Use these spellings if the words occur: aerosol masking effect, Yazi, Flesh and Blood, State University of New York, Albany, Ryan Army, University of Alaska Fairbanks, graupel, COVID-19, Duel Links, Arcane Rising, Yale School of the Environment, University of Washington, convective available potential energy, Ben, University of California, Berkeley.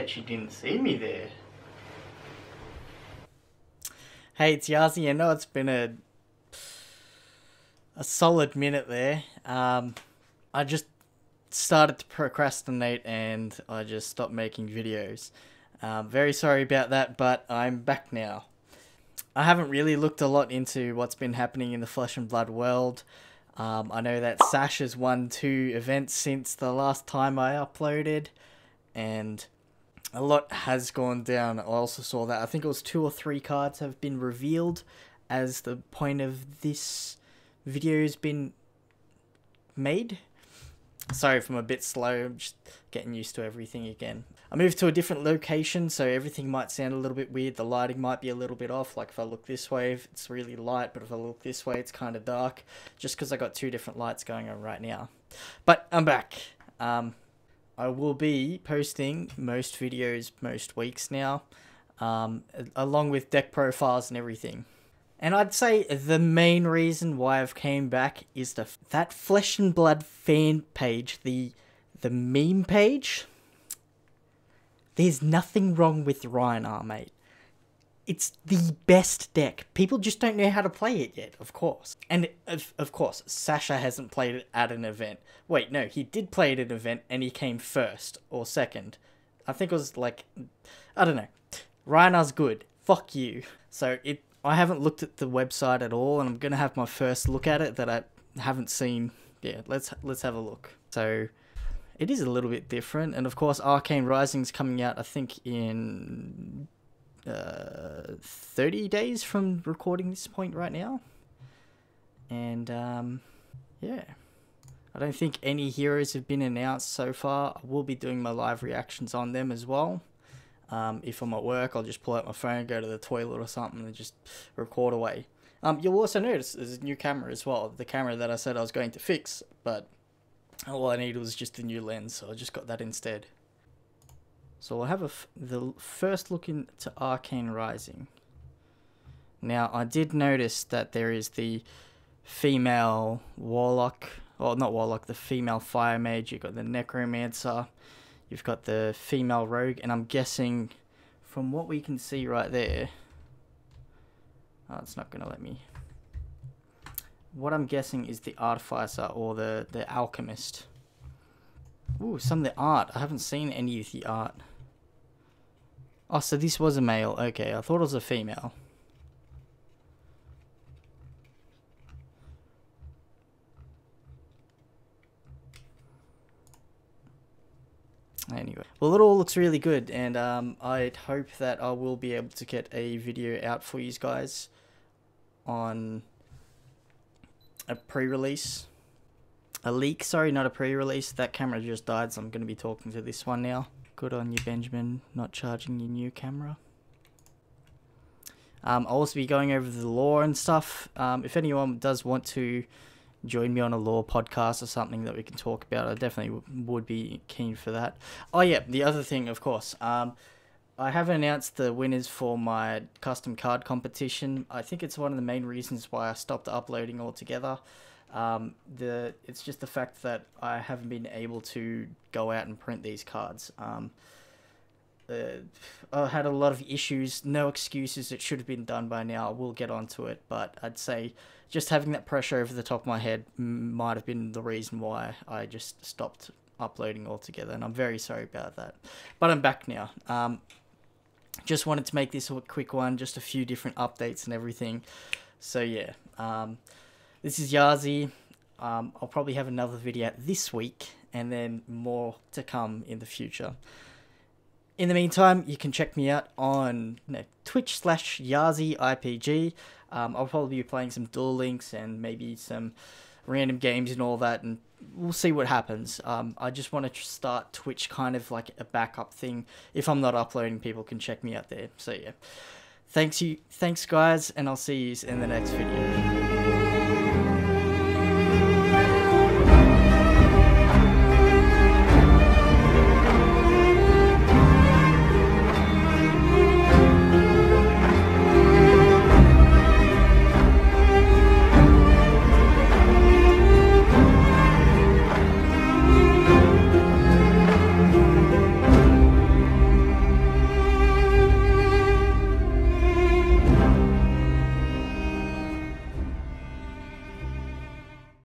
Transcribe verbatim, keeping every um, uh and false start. bet she didn't see me there. Hey, it's Yazi. I know it's been a a solid minute there. Um, I just started to procrastinate and I just stopped making videos. Um, very sorry about that, but I'm back now. I haven't really looked a lot into what's been happening in the Flesh and Blood world. Um, I know that Sash has won two events since the last time I uploaded, and a lot has gone down. I also saw that I think it was two or three cards have been revealed as the point of this video has been made. Sorry if I'm a bit slow, I'm just getting used to everything again. I moved to a different location, so everything might sound a little bit weird. The lighting might be a little bit off. Like if I look this way, it's really light, but if I look this way, it's kind of dark, just because I got two different lights going on right now. But I'm back. Um, I will be posting most videos most weeks now, um, along with deck profiles and everything. And I'd say the main reason why I've came back is the that Flesh and Blood fan page, the the meme page. There's nothing wrong with Ryan Army, mate. It's the best deck. People just don't know how to play it yet, of course. And of, of course, Sasha hasn't played it at an event. Wait, no, he did play it at an event and he came first or second. I think it was like, I don't know. Ryan Army's good. Fuck you. So it. I haven't looked at the website at all, and I'm gonna have my first look at it that I haven't seen. Yeah, let's let's have a look. So it is a little bit different, and of course, Arcane Rising's coming out. I think in uh, thirty days from recording this point right now, and um, yeah, I don't think any heroes have been announced so far. I will be doing my live reactions on them as well. Um, if I'm at work, I'll just pull out my phone, go to the toilet or something, and just record away. Um, you'll also notice there's a new camera as well. The camera that I said I was going to fix, but all I needed was just a new lens, so I just got that instead. So I'll have a f the first look into Arcane Rising. Now, I did notice that there is the female warlock, or not warlock, the female fire mage. You've got the necromancer. You've got the female rogue, and I'm guessing from what we can see right there, oh, it's not going to let me. What I'm guessing is the artificer or the, the alchemist. Ooh, some of the art. I haven't seen any of the art. Oh, so this was a male. Okay, I thought it was a female. Anyway, well, it all looks really good, and um, I'd hope that I will be able to get a video out for you guys on a pre-release, a leak, sorry, not a pre-release. That camera just died, so I'm going to be talking to this one now. Good on you, Benjamin, not charging your new camera. Um, I'll also be going over the lore and stuff. Um, if anyone does want to join me on a lore podcast or something that we can talk about, I definitely would be keen for that. Oh yeah, the other thing, of course, um, I have announced the winners for my custom card competition. I think it's one of the main reasons why I stopped uploading altogether. Um, the it's just the fact that I haven't been able to go out and print these cards. Um, uh, I had a lot of issues, no excuses, it should have been done by now. I will get onto it, but I'd say just having that pressure over the top of my head might have been the reason why I just stopped uploading altogether, and I'm very sorry about that. But I'm back now. Um, just wanted to make this a quick one, just a few different updates and everything. So yeah, um, this is Yazi. Um, I'll probably have another video this week, and then more to come in the future. In the meantime, you can check me out on you know, Twitch slash Yazi I P G. Um, I'll probably be playing some Duel Links and maybe some random games and all that, and we'll see what happens. Um, I just want to start Twitch kind of like a backup thing. If I'm not uploading, people can check me out there. So yeah, thanks you, thanks guys, and I'll see you in the next video.